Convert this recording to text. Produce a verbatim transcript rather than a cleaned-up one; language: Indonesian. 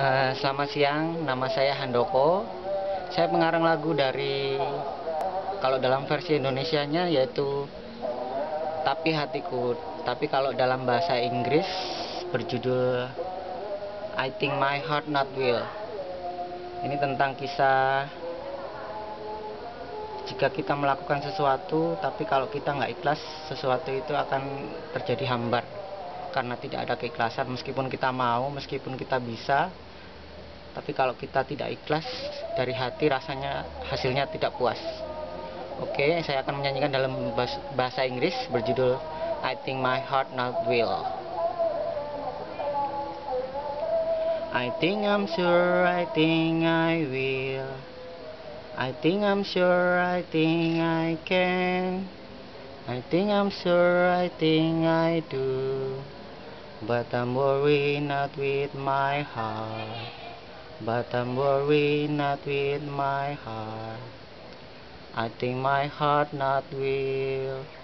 Uh, selamat siang, nama saya Handoko. Saya pengarang lagu dari, kalau dalam versi Indonesianya yaitu Tapi Hatiku. Tapi kalau dalam bahasa Inggris berjudul I Think My Heart Not Will. Ini tentang kisah jika kita melakukan sesuatu, tapi kalau kita nggak ikhlas, sesuatu itu akan terjadi hambar karena tidak ada keikhlasan. Meskipun kita mau, meskipun kita bisa, tapi kalau kita tidak ikhlas dari hati, rasanya hasilnya tidak puas. Oke, saya akan menyanyikan dalam bahasa Inggris berjudul I Think My Heart Not Will. I think I'm sure, I think I will. I think I'm sure, I think I can. I think I'm sure, I think I do. But I'm worried not with my heart. But I'm worried not with my heart. I think my heart not will.